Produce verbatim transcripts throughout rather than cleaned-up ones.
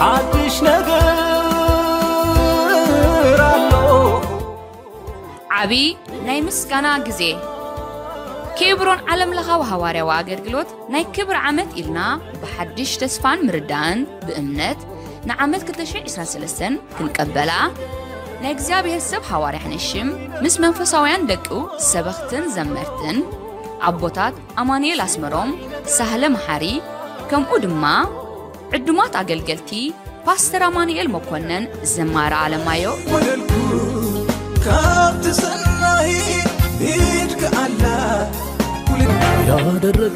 عدش نجر الله عبي ناي مسكنا جزي كبرون علم لغاو هواري واقر قلوت ناي كبر عمد إلنا بحدش تسفان مردان بإمنت نعمد كتشعي إسراسلسن تنقبلا ناي جزيابي هالسب هواري حنشم مس منفساويان دقو سبختن زمرتن عبوتات أماني لاسمروم سهل محاري كم أدما عدومات أقلقلتي باستر أماني المكونن زمار عالم مايو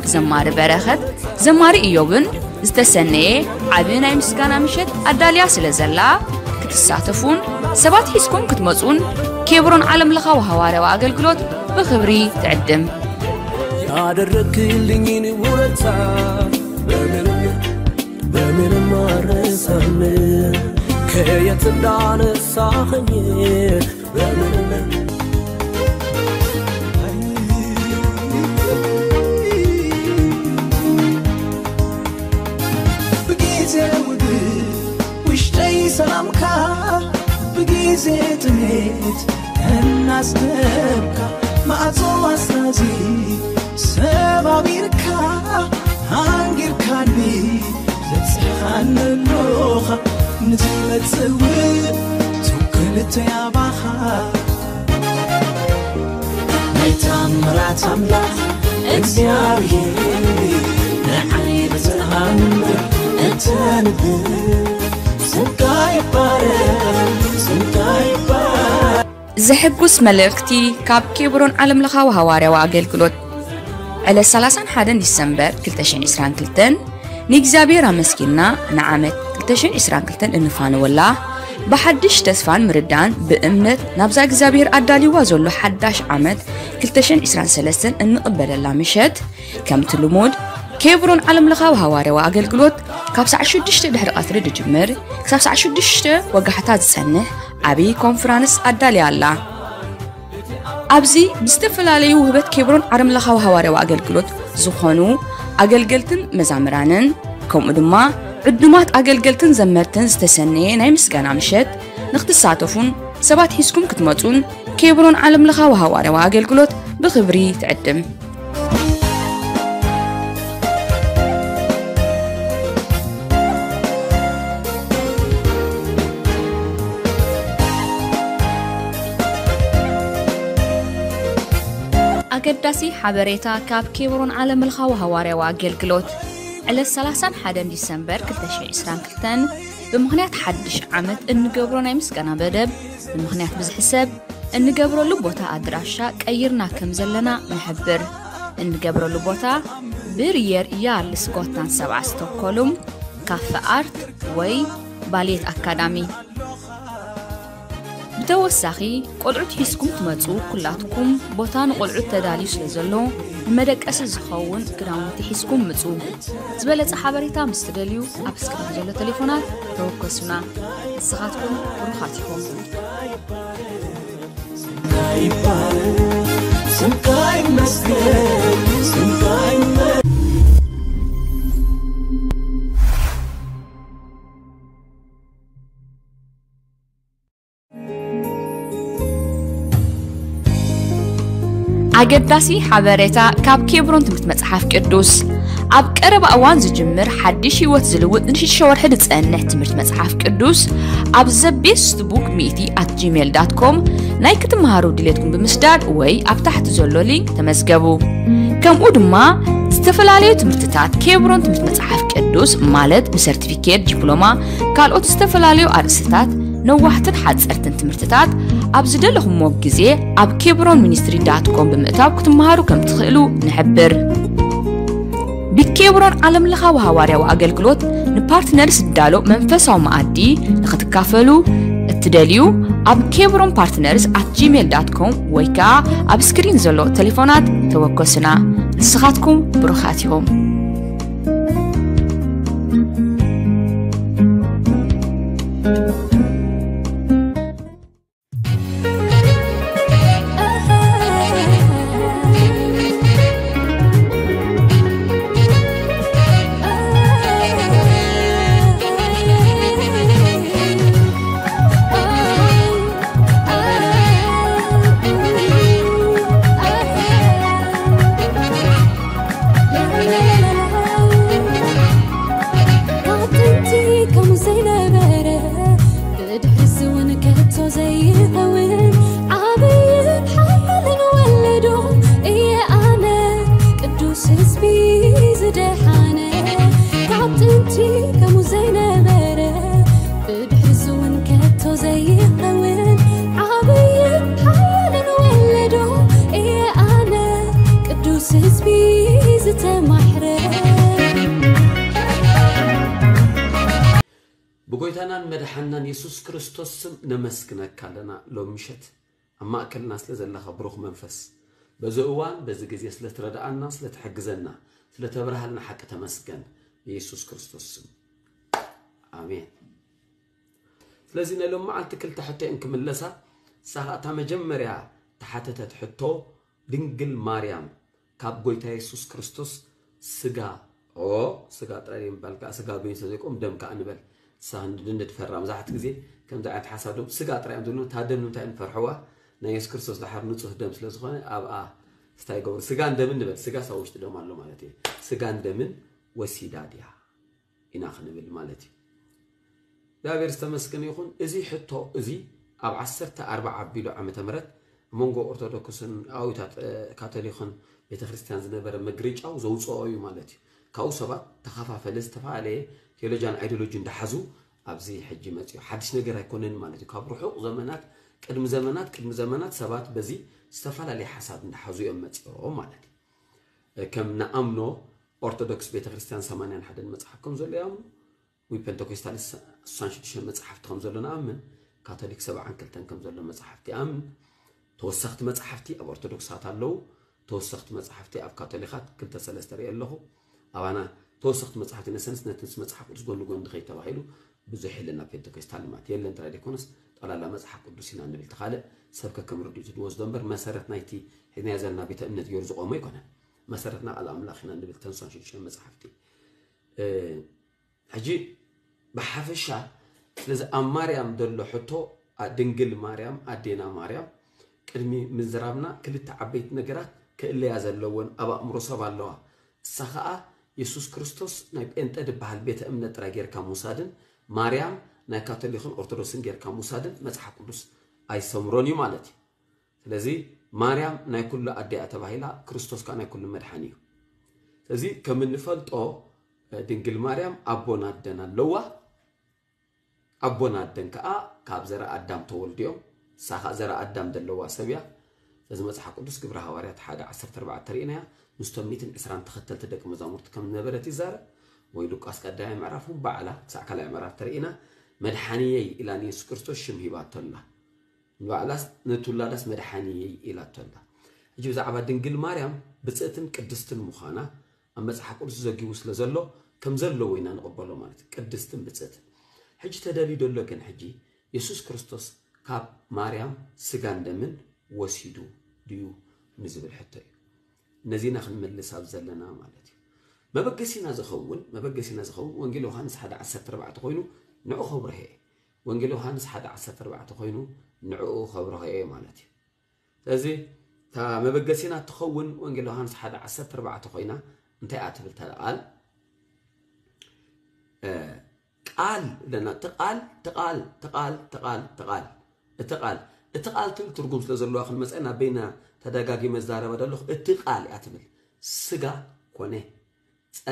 زمار برخت زمار إيوبن زتسني عبينا يمسكانا مشت أداليا سلزلا كتساتفون سبات حيسكم كتمزون كبرون عالم لغاو هواري وأقلقلوت بخبري تعدم أدرك اللي ورتا بمن بمن مارسني كي يتدان الساخني بمن بجيزة ودي وشتي سلامك بجيزة تنيت الناس تبكى ما أتوه أستاذي سبا بيركا هانجر كاني زتسخان اللوخة نزلت سويت توكلت يا باخا ميتان مرات أملاخ اكزيابي نحني بتنهمر اتنبي سنكاي باري سنكاي باري زحبوس ملغتي كاب كبرون علم لخاو هواري واقل كلوت على سلاسان حادن ديسمبر كلتشين إسران كلتن نيكزابي رامسكينا نعامت كلتشين إسران كلتن إنفان والله بحدش تسفان مردان بإمنت نبزا إكزابير أدالي وازولو حداش عامت كلتشين إسران سلسن إن قبل الله مشد كم تلومود كبرون علم لغاو هواري واقل قلوت كابسا عشو دشت دهر قطر دجمر كابسا عشو دشت وقحتات سنه عبي كونفرانس أدالي الله أبزي بستفل عليه وهبت كبرون عرم لخاو هواري وأقلقلوت زخونو أقلقلتن مزامرانن كوم ادما عدومات أقلقلتن زمرتن زتسنين اي مسقان عمشت نختصاتفون سبات حيسكم كتمتون كبرون عرم لخاو هواري وأقلقلوت بخبري تعدم أقدسي حبريتا كاب كبرون على ملخاو هواري واقل قلوت على السلاسان حادم ديسمبر كلتشي إسران كلتن بمغنيات حدش عمد إن قبرون يمسكنا بدب بمغنيات بزحسب إن قبرون لبوتا أدراشا كأيرنا كمزلنا نحبر إن قبرون لبوتا برير يار لسكوتان سبع ستوكولوم كافة أرت وي باليت أكادامي بتوسخي قلعت حسكم تمتصو كلاتكم بوتان قلعت تداليش لزلو مدك أسز خون كرامتي حسكم متصو زبلت حبريتا مستدليو أبسكر تجلو تليفونات توكسونا صغاتكم ورخاتكم أقدسي حبريتا كاب كبرون تمت متحف كردوس أب كرب أوان زجمر حدشي وتزلوت نشيت شوار حد تسأنه تمت متحف كردوس أب زبيس تبوك ميتي at gmail dot com نايك تمهارو ديلتكم بمسداد وي أب تحت زلو لينك تمسجبو كم قدما تستفل عليه تمرتتات كبرون تمت متحف كردوس مالد بسرتيفيكيت دبلوما كالو تستفل عليه أرستات نوحتن حد سرتن تمرتتات أبزد لهم موجزة أب كبرون ministry dot com بمقتاب كتمهارو كم تخيلو نحبر بكبرون علم لخاو هواري وأقل قلوت نبارتنرس الدالو منفسه ومعدي نختكافلو التداليو أب كبرون partners at gmail dot com ويكا أب سكرين زلو تليفونات توقسنا صغاتكم بروخاتهم. بقولتنا مدحنا يسوع كريستوس نمسكنا كلنا لو مشت أما أكلنا سلز الله خبره منفس بزوان بزجز يسلت ردع الناس لتحجزنا لتبرهلنا حكة مسكن يسوع كريستوس آمين. لازمنا لو ما عندك كل تحتى إنك من لسا ساعتها مجمرة تحت تحتو دنجل مريم كاب قولت يسوع كريستوس سجا أو سجا ترين بالك سجا بين سجكم دم كأنبل سهند دندت فرّام زحت كذي كم دعت حسادو سقاط رأي بدلون تهدنون تين فرحوه نايس كرسوس لحرنوت صهدم سلسخانة أب آه استايقور سقان دمن نبل سقا سويش تدو معلوم مالتي سقان دمن وسيداديا إن آخر نبل مالتي لا بيرست مسكني يخون إزي حتى إزي أب عسرت أربع عبيلو عم تمرت منجو أرتدوكسن أو تات كاتاليخون بتخرستان زنبر مجريج أو زوج أو مالتي كأوسبة تخافها فلسفة عليه تيولوجيان ايديولوجيان دحزو ابزي حجي ماتيو حدش ነገር አይኮነን ማለት ካብ ሩሑ ዘመናት ቅድም ዘመናት ቅድም ዘመናት ሰባት በዚ ዝተፋላለይ ሐሳብ እንደሐዙ የመጽኦ ማለት ከምና አምኖ ኦርቶዶክስ ቤተክርስቲያን ሰማንያ አንድ መጽሐፍኩም ዘሎ ያም ወይ ፔንቴኮስታል ሳንሽሽ መጽሐፍትኩም ዘሎና አምን ካቶሊክ ሰባ አንድ ከም ዘሎ መጽሐፍቲ አምን ተወሰኽት መጽሐፍቲ ኣብ ኦርቶዶክሳት አለው ተወሰኽት መጽሐፍቲ ኣብ ካቶሊካት ክልተ ሰለስተሪ ኣለኹ አባና توسخت مصحف النسنس نتنس مصحف قدس قول لقون دخيل تواحلو بزوح لنا في الدكتور تعلمات يلا انت رادي كونس طلع لنا مصحف قدسنا عند التخالق سبك كم رديت دوز دمبر مسارتنا يتي هنا زلنا بتأمنت يرزق أو ما يكون مسارتنا على أملاخنا عند التنسان شو شو مصحفتي أه حجي بحفشة لازم مريم دلوا حطو دنجل مريم أدينا مريم كلمي مزرابنا كل تعبيت نجرات كإللي عزل لون أبا مرصب الله سخاء يسوع كريستوس نايب أنت دبحال بيت أمنا ترى غير كموسادن مريم نايب كاتوليخون أرثوذكسن غير كموسادن متحف قدس أي سمروني مالتي لذي مريم نايب كل أدية تبعيلا كريستوس كان نايب كل مدحنيه لذي كمن نفلت أو دينجل مريم أبونا دنا لوا أبونا دنكا كابزرا أدم تولديو ساخ زرا أدم دلوا سبيا لذي متحف قدس كبرها وريت حدا عشر تربع ترينا مستميتن إسران تختل تدك مزامرت كم نبرة زار ويلوك أسكت دائما عرفهم بعلا ساعة كلا عمرات ترينا مدحنيي إلى أن يسوع كريستوس شمه باتلا بعلا نتولى لس مدحنيي إلى تلا جوز عباد دنجل مريم بتسأتن كدستن مخانا أما سحق أرز زجيوس لزلوا كم زلوا وين أنا قبله مالت كدستن بتسأتن حج تدلي دلوا كان حجي يسوع كريستوس كاب مريم سجند من وسيدو ديو مزبل حتى نزينا خن ملسا بزلنا مالتي ما بقسينا زخون ما بقسينا زخون وانجيل يوحنس حدا عسرت ربع تخوينو نعو خبره ايه وانجيل يوحنس حدا عسرت ربع تخوينو نعو خبره ايه مالتي لازي تا ما بقسينا تخون وانجيل يوحنس حدا عسرت ربع تخوينا انتي اعتبل تقال آه. قال لنا تقال تقال تقال تقال تقال تقال تقال ترجم سلازلوا اخل مسأنا بين تداعي مزدارة بدلخ اتقال أتمل سجا كونه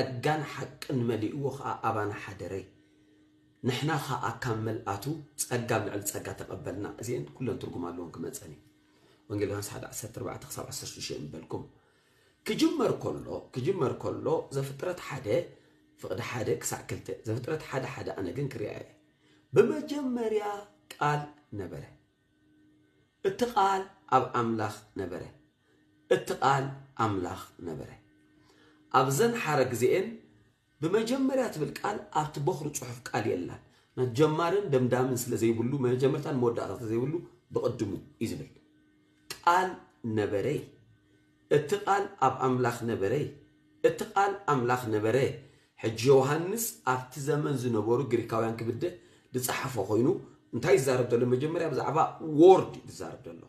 أجن حق نملي وخ أبان حدري نحن خا أكمل أتو أجن على سجا تقبلنا زين كلنا ترجم عليهم كمان زين وانجيلهم سحد عسرت ربع تخسر عسر شيء بالكم كجمر كله كجمر كله زفترة حدا فقد حدا كسعكلته زفترة حدا حدا أنا جن كريعة بمجمر يا قال نبره اتقال أب أملاخ نبره اتقال أملاخ نبره أبزن حرق زين بمجمرات بالقال أبتبخر تشوف قال يلا نجمارن دمدامن سلا زي بلو ما جمرتان مودارات زي بلو بقدمو إزبل قال نبره اتقال أب أملاخ نبره اتقال أملاخ نبره حج يوحنس أبت زمن زنبورو غريكاويان كبده دصحفو خوينو انتاي زارب دلو مجمريا بزعبا وورد زارب دلو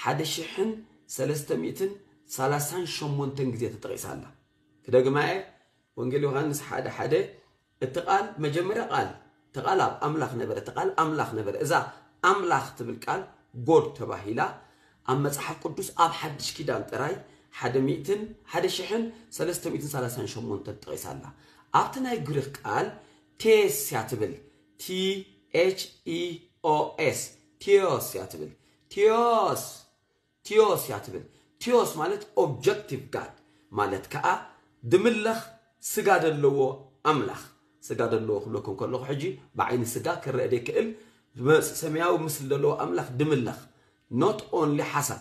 حدش حن سلستميتن سلاسان شمونتن أجزي تتريس الله كده جماعة وانجيل يوحنس حدا حدا التقال مجمرة قال تقال أملاخ نبر تقال أملاخ نبر إذا أملاخ تبل قال جود تباهيلا أما صحاب قدوس أبحدش كده أنت راي حد ميتن حد شحن سلست ميتن سلسان شمون تتغيس الله أبتنا يقول قال تيس يعتبل T H E O S تيوس يعتبل تيوس تيوس يعتبل تيوس مالت objective God مالت كأ دملخ سجاد اللو أملخ سجاد اللو خلوكم كلو حجي بعين سجاد كردي كل سمياو مثل اللو أملخ دملخ not only حسن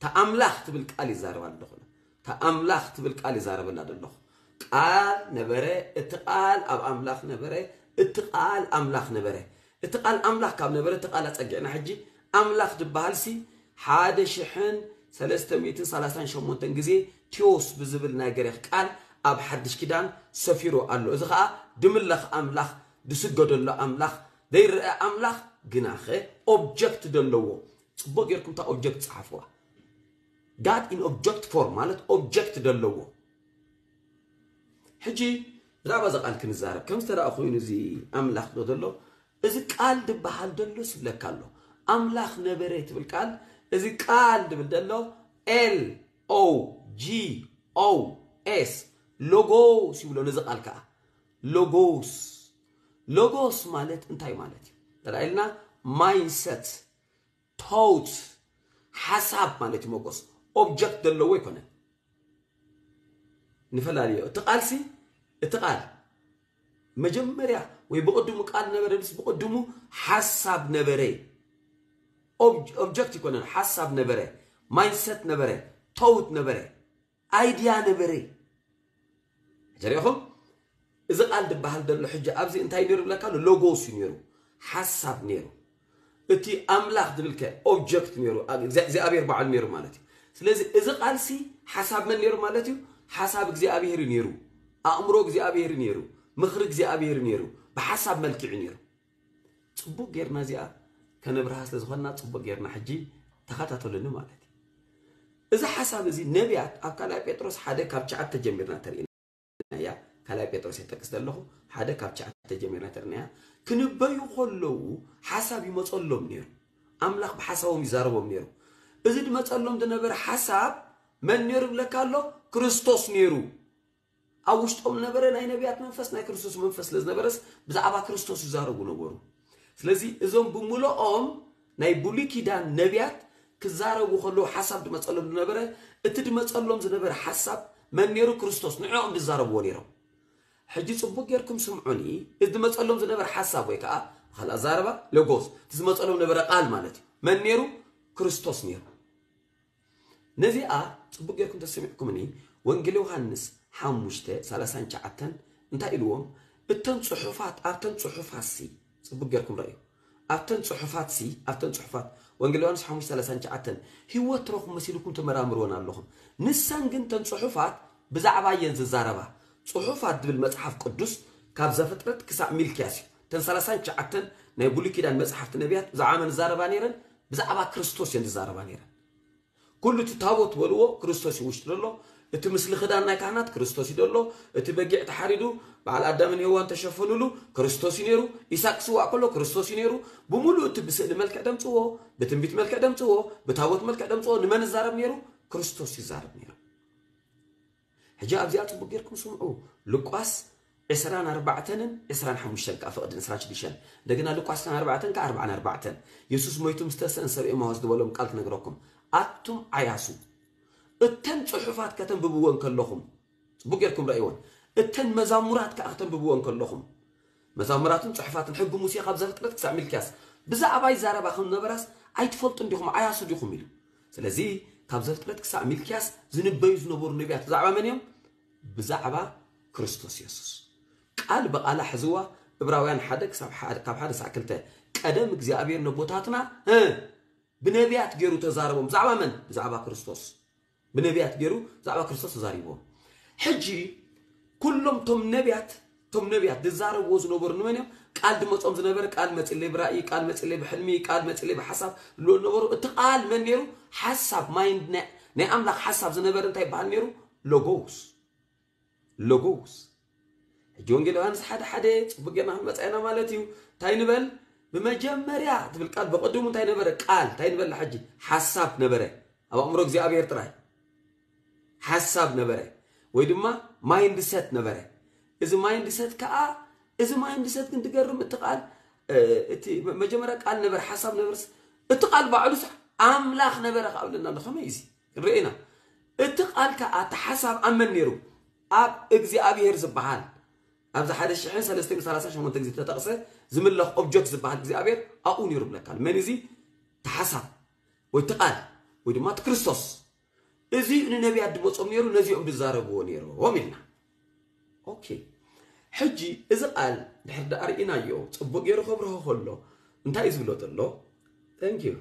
تأملخت بالكالي زارب الدخول تأملخت بالكالي زارب الدخول قال نبره اتقال أب أملخ نبره اتقال أملخ نبره اتقال أملخ كاب نبره اتقال أتقعنا حجي أملخ دبهالسي حاد شحن ثلاثة ميتين ثلاثة شمون تنجزي تيوس بزبل ناجريخ قال أب حدش كدان سفيرو قال له إذا خا دملخ أملخ دسجدن له أملخ دير أملخ جناخه object دن له بقيركم تا object صحفوه God in object form مالت object دلوه حجي رابع زقال كنزارب كم ترى أخوين زي أملاخ دلو إذا قال دبحال دلو سبلا كله أملاخ نبريت بالكال إذا قال دبل دلو L O G O S logos يقولوا نزقال كا logos logos مالت انتاي مالت ترى لنا mindset thought حساب مالت موقص object دلو ويكونه نفعل عليه تقال سي تقال مجمرة ويبقدمو قال نبرة بس بقدمو حساب نبرة object يكونه حساب نبرة mindset نبرة thought نبرة idea نبرة جريهم إذا قال دبهال دلو حجة أبزي انتهي نيرو بلا كالو لوغوس نيرو حساب نيرو أتي أملاخ دلك object نيرو زي زي أبي أربعة نيرو مالتي سلزي إذا قال سي حساب من نيرو مالتيو حسابك زي أبيهر نيرو أمرك زي أبيهر نيرو مخرج زي أبيهر نيرو بحسب ملك نيرو تبوق غيرنا زي كان برهاس لزخنا تبوق غيرنا حجي تخطط لنا مالتي إذا حساب زي نبيات أكلا بيتروس حدا كابتشع تجمرنا ترينا يا كلا بيتروس يتكسر له حدا كابتشع تجمرنا ترينا كنبا يخلو حسابي ما تقولهم نيرو أملاك بحسابهم يزاربهم نيرو إذا ما تعلم ده نبر حساب من نيرو لكالو كريستوس نيرو أوشت أم نبر ناي نبيات منفس ناي كريستوس منفس لازم نبرس بس أبا كريستوس يزارو نبورو فلذي إذا بمولا أم ناي بولي كده نبيات كزارو بخلو حساب ده ما تعلم ده نبر إتد ما تعلم ده نبر حساب من نيرو كريستوس نعم بزارو ونيرو حجيت بقيركم سمعوني إذا ما تعلم ده نبر حساب ويكأ خلا زاربا لوجوس إذا ما تعلم نبر قال مالتي من نيرو كريستوس نيرو نزي آه تبقى يكون تسمعكم مني وانجلو هنس حموشته سالسان شعتن انتا الوم اتن صحفات اتن صحفات سي تبقى يكون رأيه اتن صحفات سي اتن صحفات وانجلو هنس حموشته سالسان شعتن هو تروق مسيلو كنت مرامرون اللهم نسان جنتن صحفات بزعبا ينزل زاربا صحفات بالمصحف قدس كابزا فترة كسع ميل كاسي تن سالسان شعتن نايبولي كده المصحف تنبيات زعامن زاربا نيرن بزعبا كريستوس ينزل زاربا نيرن كل تتابوت ولو كريستوس يوشتر الله تمسل خدانا كانت كريستوس يدلو تبقى تحريدو بعد أدامن هو أنت شفنوا له كريستوس ينيرو إساق سوا كله كريستوس ينيرو بمولو تبسل ملك أدم توه بتنبيت ملك أدم توه بتابوت ملك أدم توه نمان الزارب نيرو كريستوس الزارب نيرو هجاء أبزيات بقيركم سمعوا لقاس إسران أربعتن إسران حمشتن كأفقد إسران شديشن لقنا لقاس كان أربعتن كأربعان أربعتن يسوس ميتم استسن سر إما هزدوا لهم قالت نقراكم أتم عياسو، التن صحفات كتن ببوان كلهم، بقيركم رأيون، التن مزامرات كأختن ببوان كلهم، مزامراتن صحفاتن حب موسيقى بزرت لا تسع ميل كاس، بزع باي زارة بخون نبرس، عيد فلتن ديهم عياسو ديهم ميل، سلزي كابزرت لا تسع ميل كاس، زين بيز نبور نبيات زعبا من يوم، بزعبا كريستوس يسوس، قال بقى حزوة إبراويان حدك سب حد كاب حد سأكلته، قدمك زي أبير نبوتاتنا، ها. بنبيات غيرو تزاربهم زعبا من زعبا كريستوس بنبيات جرو زعبا كريستوس زاريبو حجي كلهم توم نبيات توم نبيات دزارو وزن وبرن منهم قال دمصم زنبر قال متلي برأي قال متلي بحلمي قال متلي بحساب لو نبرو اتقال من نيرو حساب مايند ناي املاك حساب زنبر انت يبال نيرو لوغوس لوغوس جونجل وانس حد حد بقينا مصينا مالتيو تاينبل بمجمريا تبل قال بقدوم تاينبر قال تاينبل حجي حساب نبره أبا أمرو إغزابير تراي حساب نبره ويدما مايند سيت نبره إذا مايند سيت كأ إذا مايند سيت كنت تقرم اتقال اتي مجمرة قال نبر حساب نبرس اتقال بعلوس أملاخ نبره قبلنا نخمة إيزي رأينا اتقال كأ تحسب أمن نيرو أب إغزابير زبحان أبز حدا الشحن سالستين سالسة شو منتجز تتقصى زمن الله أوبجكت زبحان إغزابير أقول نيرو بلا كان منيزي تحسب واتقال ودمات كريستوس إذي النبي عدموت أميرو نزيهم بالزاربو نيرو ومنا أوكي حجي إذا قال نحن أرينا يوم تبغى يرو خبره خلّه أنت إيش بلوت الله thank you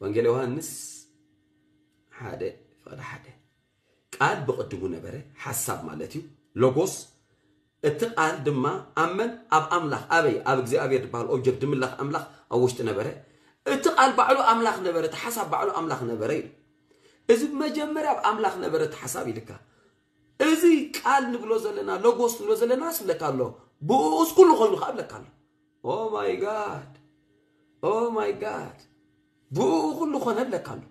وانجيل يوحنس هذا فهذا هذا قال بقدمونا بره حساب مالتيو لوجوس اتقال دما أمن أب أملاخ أبي أبغى زي أبي تبغى الأوجب دم الله أملاخ أوجتنا بره اتقال بعلو أملاخ نبرت حساب بعلو أملاخ نبرين إذا مجمرة بأملاخ نبرت حسابي لك إذا قال نبلوز لنا لوجوس نبلوز لنا سبلك الله بوس كله خلنا قبلك الله oh my god oh my god بوس كله خلنا قبلك الله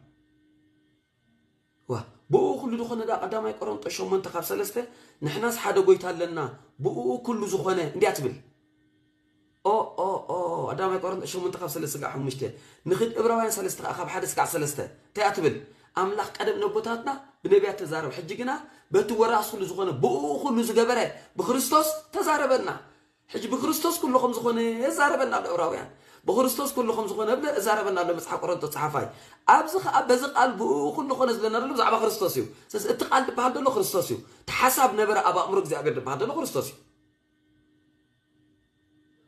واه بوس كله خلنا دا قدام يقرون تشو من تخاف سلسته نحن أصحاب قويت لنا بوس كله زخنة دي أتبل أو أو أو أدامك قرن شو منتخب سلسلة حم مشته نخد إبراهيم سلسلة أخاف حدث كع سلسلة تأتبل أملاك قدم نبوتاتنا بنبيع تزارب حججنا بتو وراس كل زخانة بوخ كل زجبرة بخريستوس تزاربنا حج بخريستوس كل خمس زخانة زاربنا الإبراهيم بخريستوس كل خمس زخانة بلا زاربنا لما صح قرن تصحفاي أبزخ أبزخ قلب بوخ كل خانة زلنا لما زعب خريستوسيو سس اتقال بهذا لو خريستوسيو تحسب نبرة أبا أمرك زعبر بهذا لو خريستوسيو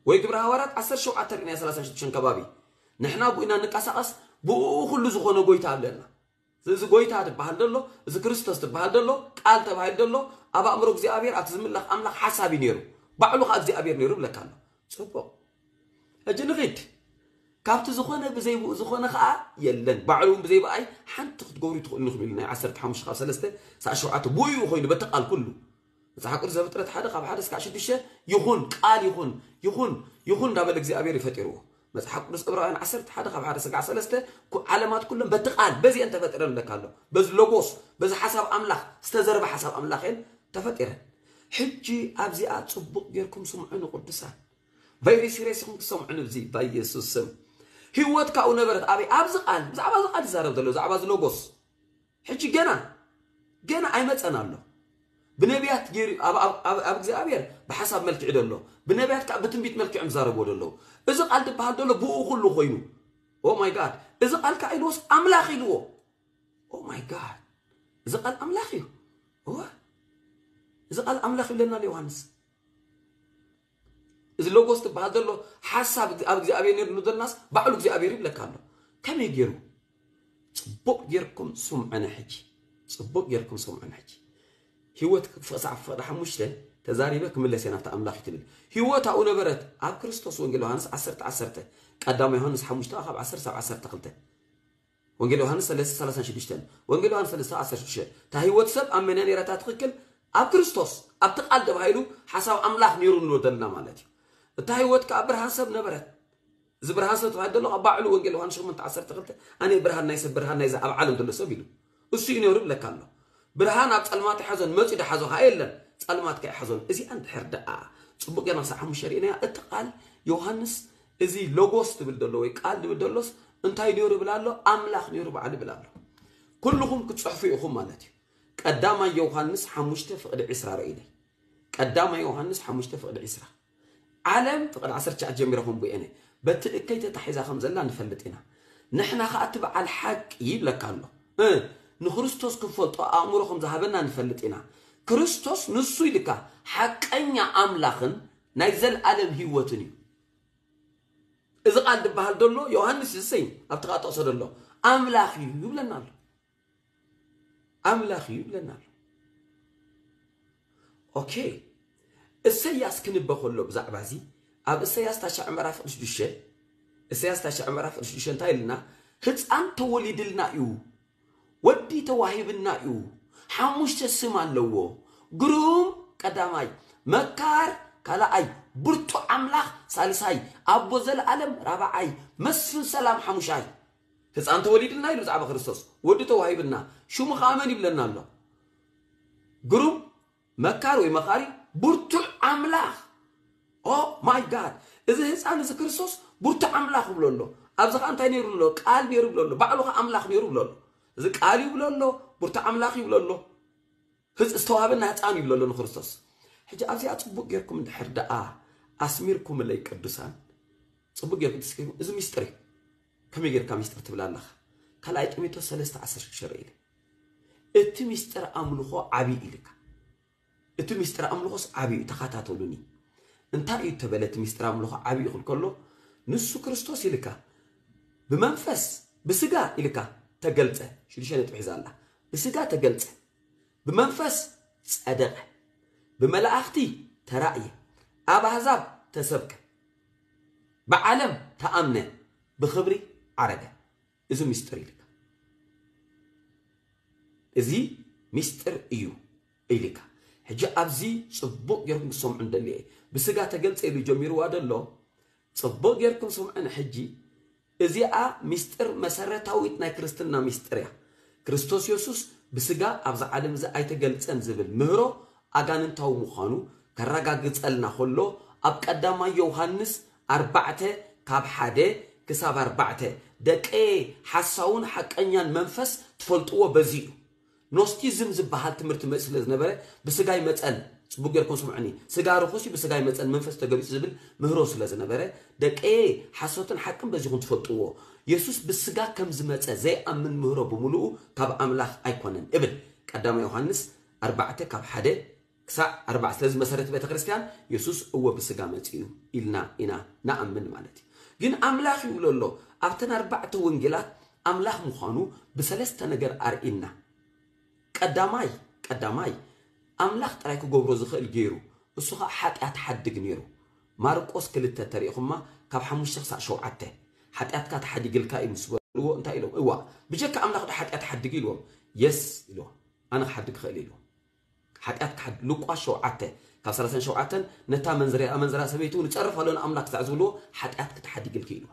ويكبر هوارات عسر شو عتر إني أسأل عشان شن كبابي نحن أبو إنا نكاساس بو خلوا زخانة قويت عبدنا إذا قويت عبد بهالدلله إذا كريستوس تبهالدلله قال تبهالدله أبا أمرك زي أبير أتزمل لك أملك حسابي نيرو بعلو خد زي أبير نيرو لك أنا شوفوا أجن غيت كابت زخانة بزي بو زخانة خاء يلن بعلو بزي بأي حن تخد قوري تقول نخبي إني عسر تحمش خمس سلسلة سأشو عتر بوي وخوين بتقال كله إذا حكر زي بترد حدا قاب حدا سكعش تشة يخون قال يخون يخون يخون دابلك زي أبير يفتروه إذا حكر زي إبراهيم عسرت حدا قاب حدا سكعش لسته علامات كلهم بتقال بزي أنت فتر لك هلا بز لوجوس بز حسب أملاخ استزرب حسب أملاخين تفتره حجي أبزي أتصبق غيركم سمعنا قدسان باي سيريسكم سمعنا بزي باي يسوس سم هيوات كأونا برد أبي أبز قال زعب أبز قال زارب دلوا زعب أبز لوجوس حجي جنا جنا عيمت أنا الله بنبيات جير أب أب أب أب زابير بحسب ملك عدله بنبيات كابتن بيت ملك عمزار بولله إذا قلت بهالدله بوه كله خينو oh my god إذا قال كايلوس أملاخي له oh my god إذا قال أملاخي هو إذا قال أملاخي لنا ليوانس إذا لو قصت بهالدله حسب أب زابير نير نود الناس بعلو زابير يبلك كله كم يجيرو صبوا جيركم سمعنا حجي صبوا جيركم سمعنا حجي هيوت فصعب فرح مشته تزاريبك من اللي سنعت أملاخ تبل هيوت أقول برد عب كريستوس وانجيل يوحنس عسرت عسرته قدام يوحنس حمشته أخاب عسر سبع عسرت قلته وانجيل يوحنس لسه ثلاثة شديشتن وانجيل يوحنس لسه عسر شديشتن تهيوت سب أمناني رتات خكل عب كريستوس عب تقلد بهايلو حسب أملاخ نيرون لودنا مالتي تهيوت كأبرهان سب نبرد زبرهان سب تهيد له أبعلو وانجيل يوحنس شو من تعسرت قلته أنا برهان نايس برهان نايس أب علم دلنا سبيلو السيني ورب لك الله برهان أب سلمات حزن متى حزن هايلا سلمات كي حزن إذا أنت حرداء تبقى أنا صح مشارينا اتقال يوحنس إذا لوجوس تبدلوا يقال تبدلوس أنت يدور بلالله أملاخ يدور بعد بلالله كلهم كتصحفي أخو مالتي قدام يوحنس حمشته فقد عسرة رأينا قدام يوحنس حمشته فقد عسرة عالم فقد عسرت أجمعهم بينه بتأكيد تحيز خمسة لا نفلت هنا نحن خاطب على الحق يبلك الله إيه نخرستوس كفوت أمورهم ذهبنا نفلتنا كريستوس نسوي لك حقنا أملاخن نزل علم هيوتني إذا قال بهالدلو يوحنس السين أبتقى تصل الله أملاخ يقول لنا أملاخي بلنا. أوكي. السياس كنب بقول له بزع بعزي. أب السياس تشع مرافق جدشة. السياس تشع مرافق جدشة تايلنا. هتس أنت وليد النائو. ودي تواهب النائو. حمش تسمان لوو. قروم قداماي. مكار كلاي. برتو أملاخ سالساي. أبو زل ألم رابعاي. مسفن سلام حمشاي. هتس أنت وليد النائو زعب خرسوس. ودي تواهب النا. شو مخامني بلنا الله. قروم مكار وي مخاري برتو املاح او ماي جاد اذا هيصان اذا كريستوس برتو املاح بلولو ابزخ انتي نيرولو قال بيرو بلولو بعلو املاح بيرو بلولو اذا قال يبلولو برتو املاح يبلولو هز استوابنا حصان يبلولو كريستوس حج ابزي اطبق غيركم دحر دعا اسميركم لي قدسان صبق غيركم تسكيو اذا ميستري كمي غيركم ميستر تبلالخ كلاي قميتو ثلاثة عشر شرعي ات ميستر املخو عبي اليك إتو ميستر أملوخس عبي تخاتاتولوني انتاي تبلت ميستر أملوخ عبي يقول كله نسو كريستوس إلكا بمنفس بسجا إلكا تجلته شو ليش أنا تبحث عنه بسجا تجلته بمنفس صدق بملاختي ترأي أبا هزاب تسبك بعلم تأمن بخبري عرجة إذا ميستر إلكا إذا ميستر إيو إلكا حجة أبزي صبّق يركم سمع عند اللي بسجع تجلس إلى جمير وهذا الله صبّق يركم سمع عن حجي إذا أ مستر مسرة تويتنا كريستنا مستريا كريستوس يسوس بسجع أبز عالم زاي تجلس أنزل مهرة أجانن تاو مخانو كرجع جلس لنا خلّه أبقدام يوحنس أربعته كاب حدا كسب أربعته دك إيه حسون حق أنيان منفس تفلتوا بزيو نوستيزم زبحال تمرت مثل النبرة بس جاي متأل بقدر يكون سمعني سجارة خوشي بس جاي متأل منفس تجربي زبل مهروس لازم نبرة دك إيه حسوتن حكم بس يكون تفطوه يسوس بس جا كم زمت زي أم من مهرب وملؤه كاب أملاخ أيقونن ابن قدام يوحنس أربعة كاب حدا كسا أربعة لازم مسرت بيت كريستيان يسوس هو بس جا متأل إلنا إنا نأم من مالتي جن أملاخ يقول الله أبتن أربعة ونجلات أملاخ مخانو بسلاس تنجر أرئنا قداماي قداماي املاح طرايكو غبرو زخل غيرو اسخه حقات حدق نيرو مارقوس كلته تاريخما كاب حموش شخص شوعته حقات كات حدقلكا يمسبلو انت ايلو ايوا بجك املاح حقات حدق يلو يس يلو انا حدق خلي يلو حقات حد لقوا شوعته كاب ثلاثين شوعتن نتا منزري امنزرا سبيتو نصرف لهن املاح تعزلو حقات كات حدقلك يلو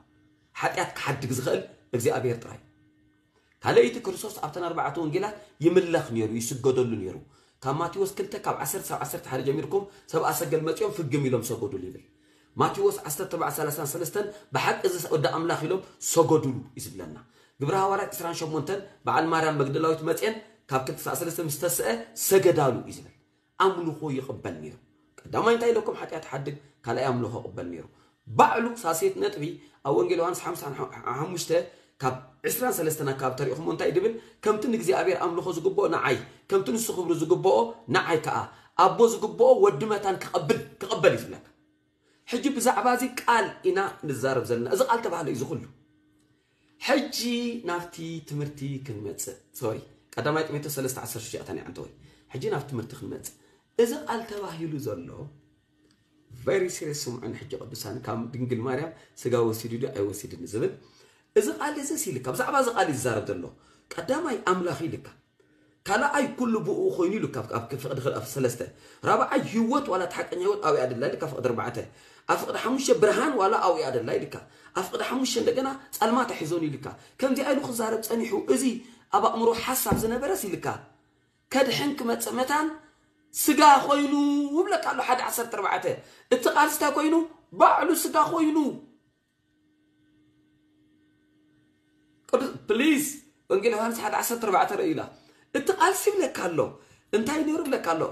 حقات حدق زخل اغزي ابير طراي كاليت كرسوس أبتن أربعة ونجلة يملخ نيرو يسجدون نيرو كماتيوس كلتا كاب عسر سب عسر تحرج ميركم سب أسجل ماتيوم في الجميلهم سجدوا ليبل ماتيوس عسر تبع سلسان سلستن بحق إذا قدام أملاخ لهم سجدوا له إزبلنا جبرها وراء إسران شو منتن بعد ما رام مقدلاوت ماتين كاب كلتا سلستن مستسأ سجدوا له إزبل أملو خوي قبل نيرو قدام أنت لكم حتى أتحدد كلا أملو هو قبل نيرو بعلو ساسيت نتبي أو إنجلوانس حمس عن كاب عسران سلستنا كاب تاريخهم أنت إدبل كم تنجزي أبير أملخ زقبوه نعي كم تنسخبر زقبوه نعي كأ أبو زقبوه ودمتان كقبل كقبل يفلك حجي بزعبازي قال إنا نزارب زلنا إذا قال تبعه لإيزو خلو حجي نافتي تمرتي كلمات سوري قدام أيت ميتو سلست عسر شجاع تاني عن توي حجي نافت تمرتي كلمات إذا قال تبعه يلو زلو very serious سمعن حجي قبسان كام دنجل مريم سقاو سيدو أيو سيدو نزبل إذا قال إذا سيلك بس عباز قال الزارد الله قدام أي أملاخ لك كلا أي كل بؤو خويني لك أفك في أدخل أفسلسته رابع أي يوت ولا تحك أن يوت أو يعد الله لك أفقد ربعته أفقد حمش برهان ولا أو يعد الله لك أفقد حمش لجنا سأل ما تحزوني لك كم دي أي لخ زارد أني حو أزي أبا أمره حسب زنا براسي لك كاد حنك ما تسمتان سجا خوينو وبلا كله حد عسر ربعته التقال ستا خوينو بعلو سجا خوينو بليز ونقول هانس حد عسى تربع ترقيله أنت قالسي لك كله أنت ينور لك كله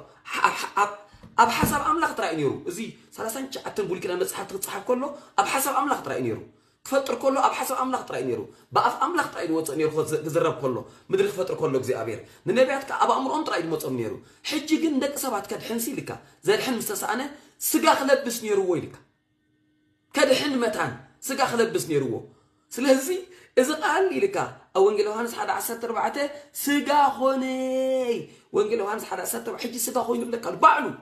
أب حسب أملاخ ترى ينور زي سلاسين شقتن بقول كنا نصحح تصحح كله أب حسب أملاخ ترى ينور فترة كله أب حسب أملاخ ترى ينور بقى أملاخ ترى ينور تنير خذ زرب كله مدري فترة كله زي أبير نبيعتك أب أمر أنت ترى يموت أمنيرو حجي جندك سبعة كده حنسي لك زي الحين مستسأنا سجى خلب بس نيرو ويلك كده حين متان سجى خلب بس نيرو سلازي إذا قال لي لك وانجيل يوحنس حدا عسات ربعته سجا خوني وانجيل يوحنس حدا عسات ربع حج سجا خوني من ذكر بعلو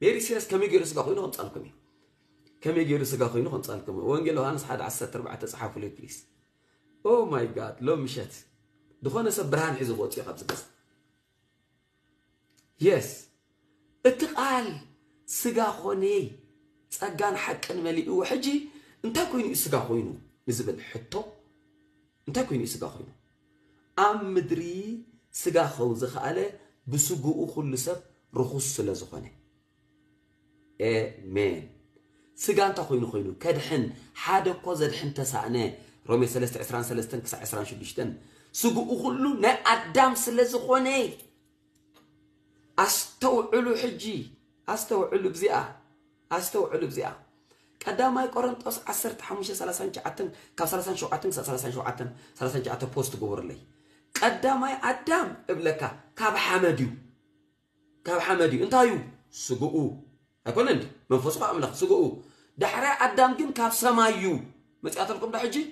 بيري سيرس كم يجير سجا خوني هم تسألكمي كم يجير سجا خوني هم تسألكمي وانجيل يوحنس حدا عسات ربعته صحافة لبريس أو ماي جاد لو مشت دخان سبرهان حزبوت يا خبز بس يس اتقال سجا خوني سجان حق الملي وحجي انت كوني سجا خوني نزبل حطه انت كوني سجا خينو عم مدري سجا خوزخ على بسجو خل سب رخص لزخانه آمين سجا انت خينو خينو كدحن حدا قزد حن تسعنه رمي سلست عسران سلستن كسع عسران شبيشتن سجو خلو نا قدام سلزخانه استوعلو حجي استوعلو بزيئة استوعلو بزيئة قدام ما يقارن تقص عسرت حمشة سلاسان جعتن كسلاسان شو عتن سلاسان شو عتن سلاسان جعتن بوست جوور لي قدام ما يقدم قبلك كاب حمديو كاب حمديو انتايو سجؤو أكون عندي من فسقة أملاك سجؤو دحراء قدام جن كاب سمايو متقاتلكم ده حجي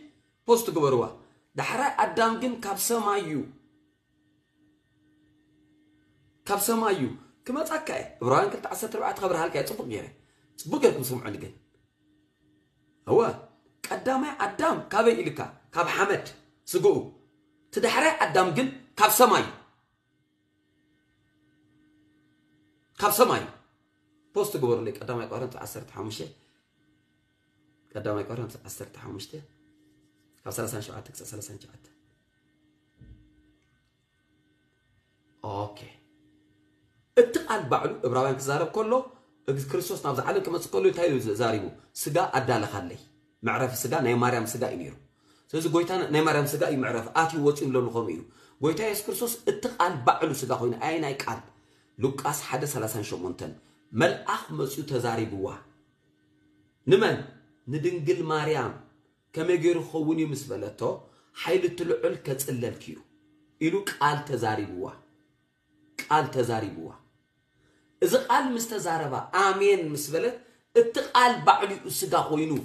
بوست جووروا دحراء قدام جن كاب سمايو كاب سمايو كم تأكل إبراهيم كنت عسرت ربعت خبر هالك يتصدق يعني بقولكم سمع عندك هو قدام قدام كابي إلكا كاب حمد سجؤ تدحرى قدام جن كاب سماي كاب سماي بوست جوور لك قدام يقارن تعسرت حمشة قدام يقارن تعسرت حمشته كاب سلسان شعاتك سلسان شعات أوكي اتقال بعلو إبراهيم كزارب كله كريستوس نبض عليك ما تقولي تايلو زاريبو سجا أدال خلي معرف سجا نيم مريم سجا إنيرو سويس قويتان نيم مريم سجا يمعرف آتي واتشين لون خميرو قويتان يس كريستوس اتقال بعلو سجا هون أين أيكان لوكاس حدا سلاسان شومنتن ملأخ مسيوت زاريبوا نمن ندنقل مريم كم يجيرو خوني مسبلته حيل تلعل كتسلل كيو إلوك قال تزاريبوا قال تزاريبوا إذا قال مستزاربة آمين مسبلت اتقال بعلي السجا خوينو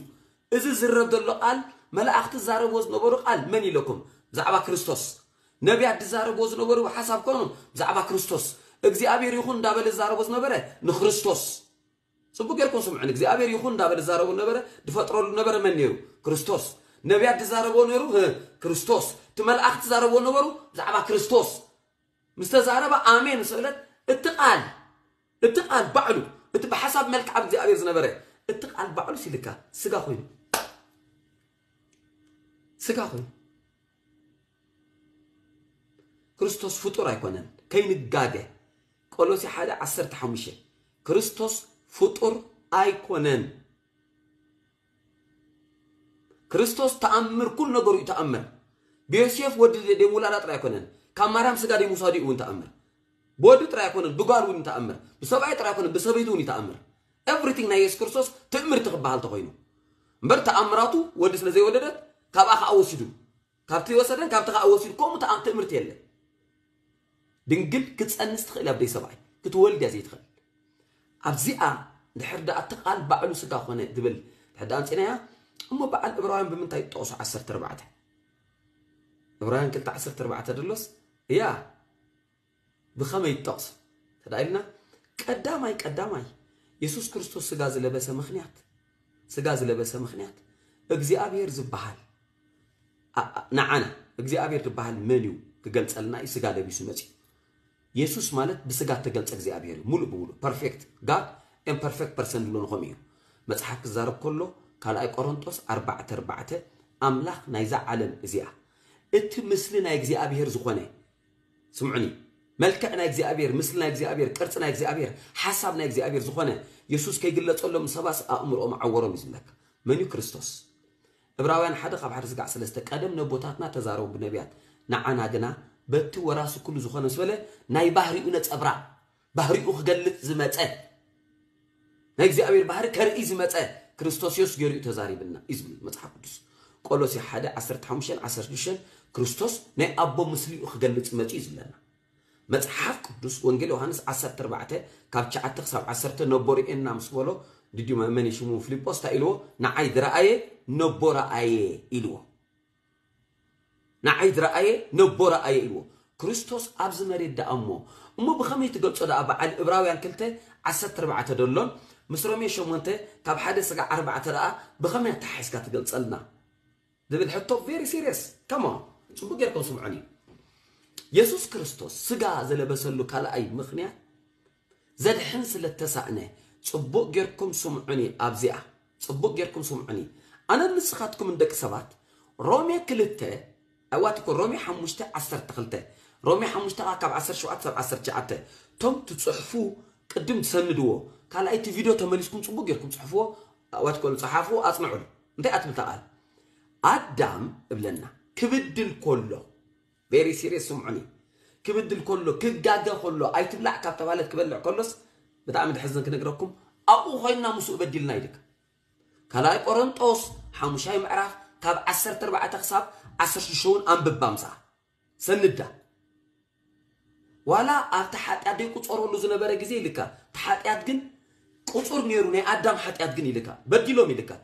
إذا زرب الله قال ملاك تزارب وزن برو قال مني لكم زعبا كريستوس نبي عبد زارب وزن برو حسب كلهم زعبا كريستوس إجزي أبي يخون دابل الزارب وزن بره نخريستوس سبوك يركون سمعنا إجزي أبي يخون دابل الزارب وزن بره دفتر وزن بره منيرو كريستوس نبي عبد زارب وزن برو ها كريستوس تملاك تزارب وزن برو زعبا كريستوس مستزاربة آمين مسبلت اتقال اتقال بعلو اتبع حسب ملك عبد أبي زنبرة اتقال بعلو سيلكا سجا خوين سجا خوين كريستوس فطورة يكونن كين الجادة قالوسي حدا عسرت حمشة كريستوس فطور أيكونن كريستوس تأمر كل نجار يتأمر بيسيف ودي دمولارات رايكونن كمارم سجا دي موسى دي ونتأمر بود تراكون بجار ونتأمر بسبعة تراكون بسبعة ونتأمر everything نايس كرسوس تأمر تقبل تقينه برت أمراته ودرس لزي ودرت كابخ أوسيدو كابتي وسدن كابتخ أوسيدو كم تأمر تأمر تيله دنقل كتس أنست خلا بدي سبعة كتولد زيت خل أبزيء دحرد أتقال بعلو سداخونه دبل هدان سنها أما بعد إبراهيم بمنتهي تعصى عشر تربعته إبراهيم كنت عشر تربعته دلوس يا بخمة يتقص تدعينا قدامي قدامي يسوس كريستوس سجاز لبسه مخنيات سجاز لبسه مخنيات اجزي أبير زبحال نعنا اجزي أبير زبحال مليو تجلس لنا سجاد بيسمتي يسوس مالت بسجاد تجلس اجزي أبير ملو بملو perfect God imperfect person لون غميو مسحك الزرب كله قال أي كورنثوس أربعة أربعة أملاك نيزع علم زيا إت مثلنا اجزي أبير زخانة سمعني ملكنا إجزاء أبير مثلنا إجزاء أبير كرتنا إجزاء أبير حسبنا إجزاء أبير زخانة يسوس كي قلت تقول لهم سباس أمر أم عورهم يزلك منو كريستوس إبراهيم حدا قبح رزق عسلست قدم نبوتاتنا تزاروا بالنبيات نعنا جنا بت وراس كل زخانة سوله ناي بحري أنت أبرع بحري أخ قلت زمته نإجزاء أبير بحر كرئي زمته كريستوس يسوس جري تزاري بالنا إزمل متحقدس قالوا سي حدا عسرت حمشن عسرت دشن كريستوس ناي أبو مسلي أخ قلت متي زملنا متحف قدس وانجيل يوحنس عسرت ربعته كابتش عتخسر عسرت نبوري إن نامس ولو ديدي ما مني شمو فليبوس تايلو نعيد رأي نبورة أيه إلو نعيد رأيه نبور رأيه إلو كريستوس أبز مريد دا أمو أمو بخمي تقول صدا أبا عن إبراوي أنكلته عسات ربعة دولون مسرمي شمونته كاب حدث سقع أربعة رأى بخمي تحس كتقول صلنا ده بنحطه فيري سيريس كمان شو بقولكم سمعوني يسوع كريستوس سقع زلبسلو كلا أي مخنية زاد حنس للتسعنة شو بقولكم سمعوني أبزيع شو بقولكم سمعوني أنا نسختكم من دك سبات روميا كلته أواتكم روميا حمشت عصر تقلته روميا حمشت عقب عصر شو عصر عصر جعته تم تصحفوا قدم تسندوه قال أي فيديو تمليسكم شو بقولكم تصحفوا أواتكم تصحفوا أسمعون ده أتمتقال أدم قبلنا كبدل كله very serious سمعني كبدل كله كجاجة كله أي تبلع كتبالة كبلع كلس بتعمل حزن كنا جراكم أو خينا مسوق بدل نايدك كلاي قرنطوس حمشاي معرف كاب عسر تربع تخصاب عسر شون أم ببامزة سنده ولا أفتحت أدي قصور ونزنا برجزي لك تحت أدقن قصور نيروني أدم حت أدقني لك بدي لهم لك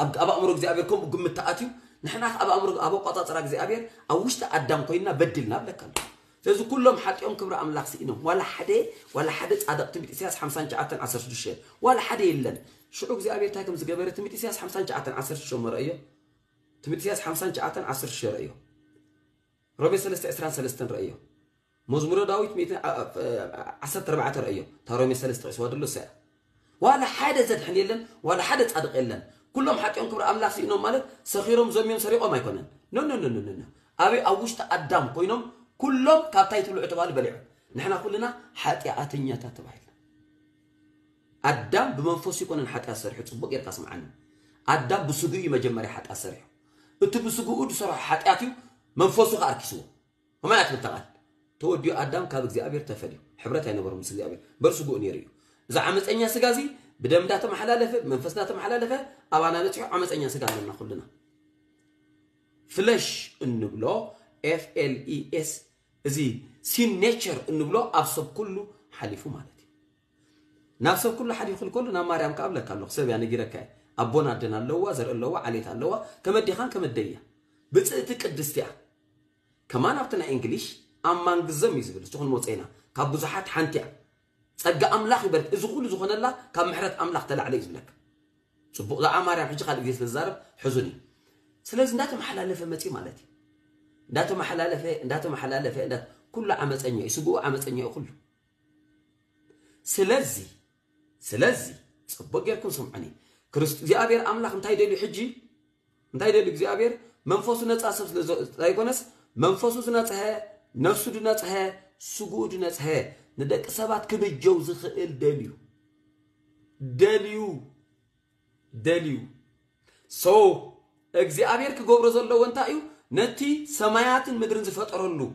أب أبا أمرك زي أبيكم وقم التأتيو نحن أبا أمرك أبا قطع راك زي أبيك أوش تقدم كوينا بدلنا لكله لذي كلهم حتى يوم كبر أملاك سئنهم ولا حدا ولا حدا أدبت بالإساس حمسان جعتن عصر شدشير ولا حدا يلن شعوك زي أبي تاكم زي قبيرة تميت سياس حمسان جعتن عصر شو رأيه تميت سياس حمسان جعتن عصر شو رأيه ربي سلست عسران سلستن رأيه مزمور داويت ميت عسرت ربعة رأيه ترامي سلست عسوا دلو ساعة ولا حدا زاد حنيلن ولا حدا صادق إلن كلهم حكيهم كبر أملاك سئنهم مالك سخيرهم زميهم سريقهم ما يكونن نو نو نو نو نو أبي أوش تقدم كوينهم كلهم كابتايت العتبال بلعوا نحن كلنا حاتياتين يتاتبعين أدم بمنفوس يكون حتى أسرح تصبق يرقسم عنه أدم بسجوي مجمري حتى أسرح أنت بسجود صراحة حتى أتيو منفوسه أركسوه وما أتمتقال تودي أدم كابك زي أبير تفدي حبرتها نبرم سلي أبير برسجو نيريو إذا عملت أني سجازي بدم ده تم حلال فيه منفوس ده تم حلال فيه أو أنا نتشو عملت أني سجازي نأخذ لنا فلاش النبلة F L E S زي سيناتشر النبلة أبصب كله حليفه ماله نفسه كل حد يخل كله نام مريم قبل كله خسر يعني جرا كاي أبونا عندنا اللوا زر اللوا عليت اللوا كم الدخان كم الدية بتسألك الدستيع كمان عطنا إنجليش أما نجزم يزبل سخن موتينا كابوزحات حنتيع أرجع أملاخ برد إذا كل زخن الله كم حرت أملاخ تلا عليه زبلك شو بقى مريم حجق على جيس الزرب حزني سلز ناتم حلال في متي مالتي ناتم حلال في ناتم حلال في نات كل عمت أني يسقو عمت أني أقول سلزي سلزي صبّق يركون سمعني كرست زي أبير أملاخ متى يدل يحجي متى يدل زي أبير منفوسنا تأسف لز تايكونس منفوسنا تها نفسنا تها سجودنا تها ندك سبعة كم الجوز خيل دليو دليو دليو سو زي أبير كجبرز الله وانتايو نتي سمايات المدرن زفات أرلو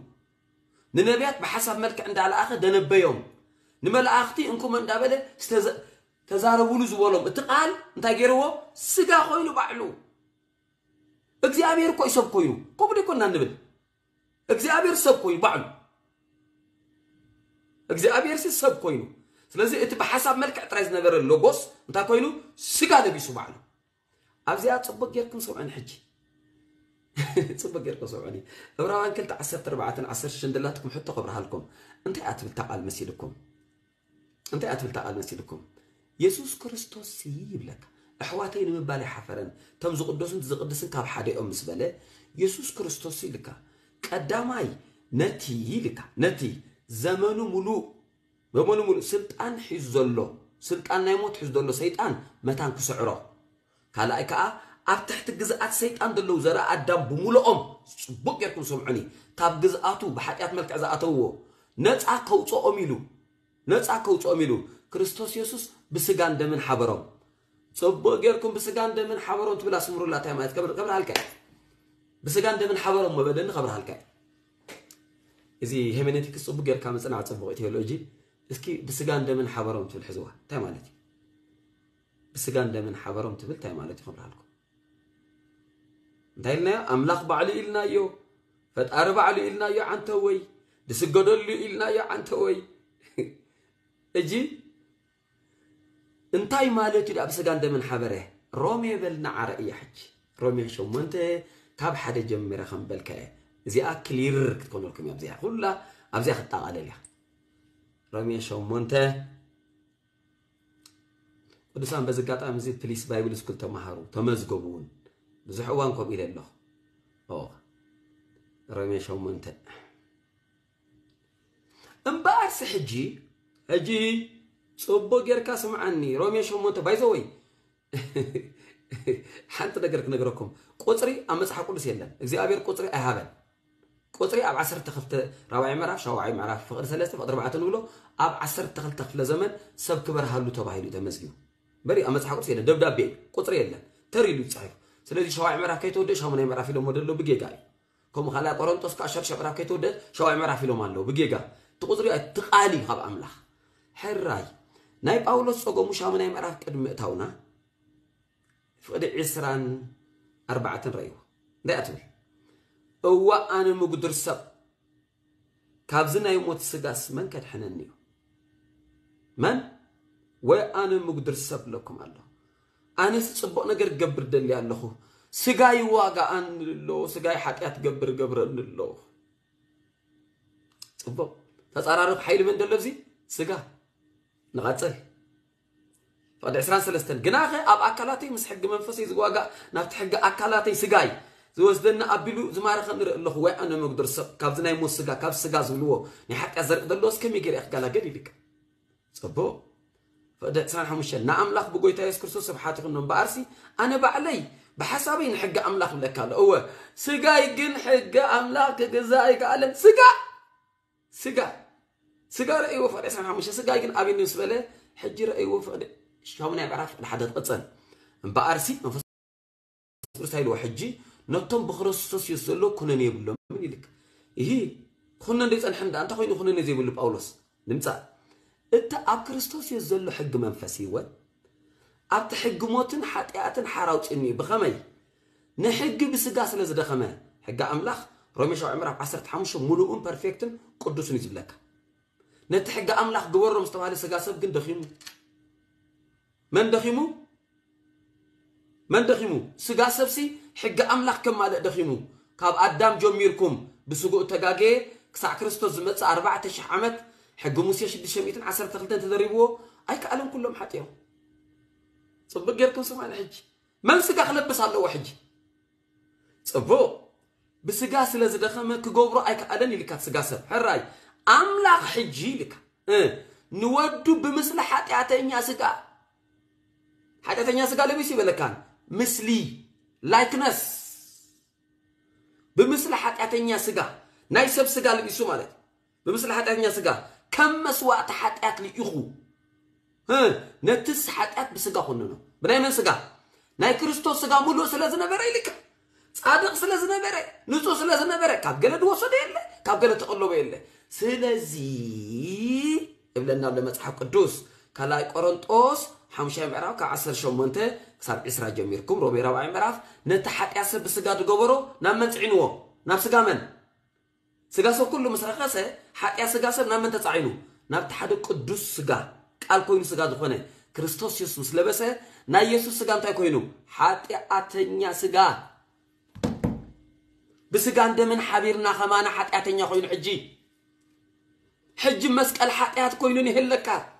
ننبيات بحسب ملك عند على آخر دنب بيوم نمل أختي إنكم من دابله استز تزاربون زوالهم اتقال انتاجروا سجا خوينو بعلو إخزابير كوي سب كوينو كوبري كنا نبل إخزابير سب كوي بعلو إخزابير سب كوينو فلذي أنت بحسب ملك عترز نجار اللوجوس انتا كوينو سجا ده بيسو بعلو أبزيات صبّق يركن سبعين حجي صبّق يركن سبعين أبراهيم أنكل تعسر تربعتن عسر شندلاتكم حتى قبرها لكم أنت أتبل تعال مسيركم أنت أتبل تعال مسيركم يسوع كريستوس يجيب لك أحواتين من بالي حفرن تم زقدسن زقدسن كاب حدا أمس بالي يسوع كريستوس لك قدامي نتي لك نتي زمانه ملو زمانه ملو سلطان حيزله سلطان لا يموت حيزله سيطان متان كسعره كلا إكاء أفتحت جزءات سيطان دلو زرع أدم بملؤم صبّق يكون سمعني كاب جزءاته بحاجات ملك جزءاته نتع كوتو أميلو نتع كوتو أميلو كريستوس يسوس بسجان دمن حبرهم صبّق يركم بسجان دمن حبرهم تبلا سمر الله تعمد قبل قبل هالكاي بسجان دمن حبرهم ما بدنا قبل هالكاي إذا هيمنتيكس أبغى كم سنة أتفوق تيولوجي إسكي بسجان دمن حبرهم تبل حزوة تمالتي بسجان دمن حبرهم تبل تمالتي خبر لكم دهنا أملاخ بعلي إلنا يو فتأربع علي إلنا يو عن توي بسجدول إلنا يو عن توي أجي انتاي مالتي ده بسجان دمن حبره رومي بلنا عرقي حج رومي شو منته تاب حدا جمر خم بالكاء زي أكلير تكون لكم يا بزيح كلها أبزيح الطاقة ليه رامي شو منته ودوسان بزقات أمزيد بوليس بايبل سكول تمهارو تمزقبون بزحوانكم إلى الله أوه رامي شو منته أم بارس حجي حجي صوبو غير كاسم عني رامي شو منته بايزوي حتى نقرك نقركم قطري أمس حقول سيلا زي أبير قطري أهابل قطري أب عشر تخلت رواعي مرة شواعي مرة فقر ثلاثة فقر أربعة نقوله أب عشر تخلت تخلت زمن سب كبر هالو تباهيلو تمزجيو بري أمس حقول سيلا دب دب بيل قطري يلا تري لو تصحيح سلذي شواعي مرة كيتودش هم نيم مرة فيلو مودلو بجيجاي كم خلا قرن تسك عشر شبرة كيتودش شواعي مرة فيلو مالو بجيجا تقطري التقالي هب أملاح حراي نايب أولوس أقوم مش هم نيم مرة كدم تاونا فقد عسران أربعة رأيوه ده أتمنى هو أنا مقدر سب كابزنا يوم وتسقاس من كان حنانيو من وأنا مقدر سب لكم الله أنا سبقنا غير قبر دلي الله سقاي واقع عن الله سقاي حكيت قبر قبر عن الله سبق تصارعوا حيل من دلبزي سقا نغاتسي فقد عسران سلستن جناخي أب أكلاتي مسح حق منفسي زواجا نفت حق أكلاتي سجاي زوزدنا أبلو زمارة نر الله هو أنا مقدر سب كابزنا يموت سجا كاب سجا زلوه نحكي أزرق دلوس كم يجري أخجل جري لك صبوا فقد عسران حمشل نعم لخ بقول تايس كرسوس سبحاتك إنهم بارسي أنا بعلي بحسابين حق أملاك لك هذا هو سجاي جن حق أملاك جزاي قالن سجا سجا سجا رأيه فقد عسران حمشل سجاي جن أبي نسبة له حج رأيه فقد شلون يعرف الحدث أصلاً؟ بأرسي مفصل رسائل وحجي نتم بخرسوس يسلو كنا نيبلو من يلك إيه خلنا نريد أن حمد أنت خوين خلنا نزيبلو بأولوس نمتى؟ أنت أكرستوس يسلو حق منفسي ود أنت حق موتن حتى حراوت إني بخمي نحق بسجاس لزد خماه حق أملاخ رامي شو عمره عصرت حمشو ملوون بيرفكتن قدوس نزبلك نتحق أملاخ جوار مستوى لسجاس بجد دخيم من دخيمو؟ من دخيمو؟ سجا سبسي حق أملاك كم على دخيمو؟ كاب قدام جميركم بسجو تجاجي كسع كريستوس زمت أربعة شح عمت حق موسى شد شميتن عسر تغلتن تدربوه أي كألم كلهم حتيهم صب غيركم سمعنا حج من سجا خلب بس على واحد صبوا بسجا سلز دخمة كجبرة أي كألم اللي كات سجا سب هالراي أملاك حجي لك اه نودو بمثل حتياتين يا سجا حتى تناسق على بيسي ولا كان مثلي لايكنس بمثل حتى تناسق نايسب سقى على بيسو مالك بمثل حتى تناسق كم مسوى حتى ليخو ها نتس حتى بسقى خننا بنعمل سقى ناي كريستوس سقى مولو سلازنا بري لك صادق سلازنا بري نصو سلازنا بري كاب جلد وصد يله كاب جلد تقلب يله سلازي قبلنا لما تصحق الدوس كلاي قرنطوس حمشي معرف كعسر شمنته صار إسراء جميركم روبي ربع معرف نتحت عسر بسجاد جبرو نام تسعينه نفس جامن سجاسه كله مسرقسه حق سجاسه نام تسعينه نام تحت قدوس سجا قال كوين سجاد خنه كريستوس يسوس لبسه نا يسوس سجان تا كوينه حتى أتنيا سجا بسجان دمن حبيرنا خمانة حتى أتنيا كوين حجي حج مسك الحقيقة كوينه نهلكه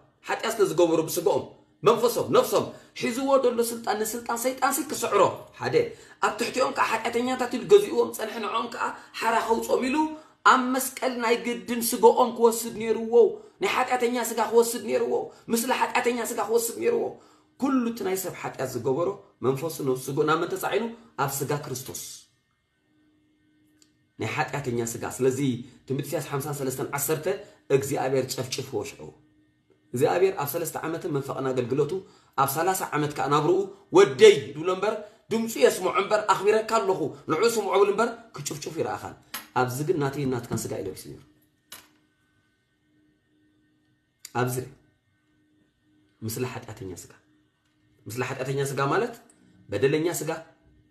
حتى أصل زقومرو بسقوم منفسهم نفسهم حزوا دول سلطان سلطان سيطان سلك سعره حدا أبتحتيهم كحد أتنيا تاتي الجزئيهم سنحن عم كحرا خوص أميلو أم مسكلنا يقدن سجاؤن قوسد نيروه نحات أتنيا سجا قوسد نيروه مثل حات أتنيا سجا قوسد نيروه كل تناسب حات أزجوره منفصلنا سجونا من تسعينه أفسجا كريستوس نحات أتنيا سجا سلزي تمتياس خمسة سلستن عصرته أجزي أبير شف شف وشعو زي أبير أفسلست عمته من فقنا جلجلته أفسلست عمتك أنا برؤه ودي دولنبر دمشي اسمه عنبر أخبره كله نعوسه معولنبر كشوف شوف يراخان أبزق ناتي نات كان سجى إلى بسنير أبزق مثل حد أتني سجى مثل حد أتني سجى مالت بدلني سجى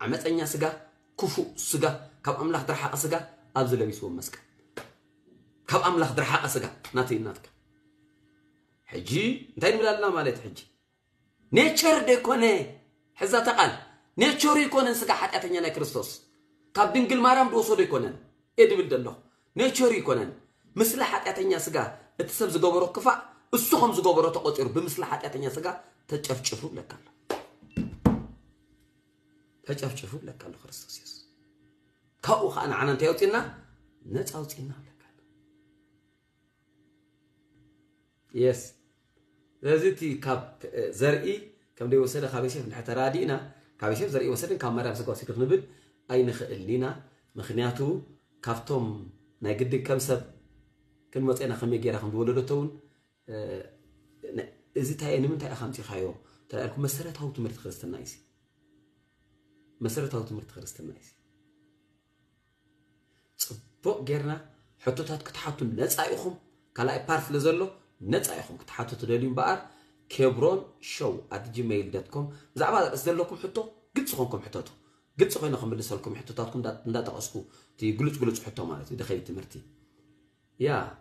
عمتني سجى كفو سجى كم أملاخ درحة سجى أبزق بيسوم مسك كم أملاخ درحة سجى ناتي ناتك حجي دايم لا لا مالت حجي نيتشر ديكونه حزة تقال نيتشر يكونن سجى حد أتني نكريستوس كابين كل مرام دوسر يكونن إيد بالدنو نيتشر يكونن مثل حد أتني سجى تسبز جبرو كفا السخم زجبرو تقطير بمثل حد أتني سجى تجف شفوب لك الله تجف شفوب لك الله كريستوس يس كأوخ أنا عن تيوتينا نتاوتينا لك الله يس لازتي كاب زرقي كم دي وصل خبيشة من حتى رادينا كابيشة زرقي وصلنا كم مرة مسكوا سكر نبل أين خلينا مخنياتو كفتم نجد كم سب كل ما تأنا خمية جرا خم بولدو تون إزيت هاي نمت هاي خمتي خيو ترى أكو مسيرة هاو تمرت خرست النايسي مسيرة هاو تمرت خرست النايسي صبوا جرنا حطوا تات كتحطوا نت أيخم كلا إبارت لزلو نت أيخم كتحطوا تدليم بقر كبرون شو at gmail dot com زعما زلكم حطوا قد صخنكم حطوا قلت سخينا خم بنسالكم حطاتكم دا دا تقصكو تقولوا تقولوا تحطوا مالتي دخلت مرتي يا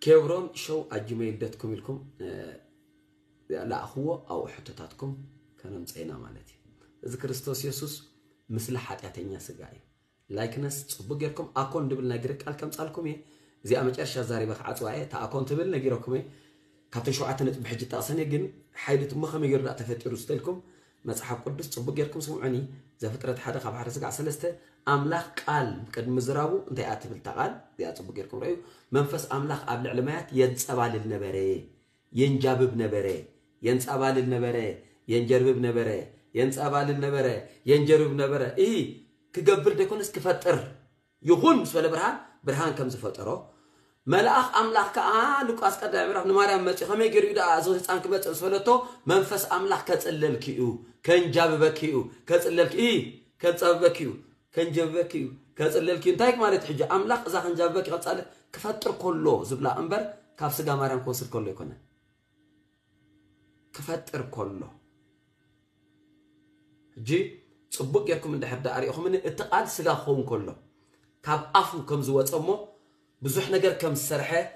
كبرون شو أجمل دتكم لكم لا هو أو حطاتكم كانوا متعينا مالتي إذا كريستوس يسوس مثل حتى تنيا سجاي لايكنس تبغيركم أكون دبل نجرك ألكم سألكم يه زي أمتش أرشا زاري بخعت وعي تا أكون دبل نجركم يه كاتن شو عتنت بحجة تأصني جن حيلت مخم يجرب أتفت رستلكم مسحاب قدس تبقى يركم سمعني زي فترة حدا خب حرسك عسلسته أملاك قال كد مزرابو أنت يأتي بالتقال يأتبقى يركم رأيو منفس أملاك قبل علمات ينسأبال النبري ينجاب بنبري ينسأبال النبري ينجرب بنبري ينسأبال النبري ينجرب بنبري إيه كجبر دكون اسكفتر يخون مسؤول برهان برهان كم زفتره ملاخ أملاك كأن لقاس كذا يعرف نمارة ماشي هم يجري وده أزوجت أنك بتسولته منفس أملاك كتسلل كيو كان جاب بكيو كتسلل كي كتساب بكيو كان جاب بكيو كتسلل كي تايك ما رتحجة أملاك إذا كان جاب بكيو كتسال كفتر كله زبلا أمبر كافس جمارة كوسر كله يكونه كفتر كله جي صبّك يركم من دحب داري أخو من التقاد سجا خون كله كاب أفو كم زوات أمه بزوح نجار كم سرحة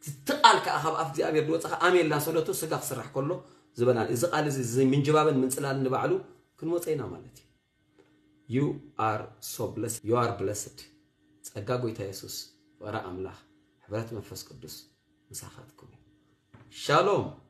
تتقال كأخاب أفدي أبي بدوت أخ أمين لا صلته سجق سرح كله زبنا إذا قال زي من جواب من سلال نبعلو كن وطينا مالتي you are so blessed you are blessed أجاقو يتيسوس وراء أملاح حبرت منفس قدس مساخاتكم شالوم.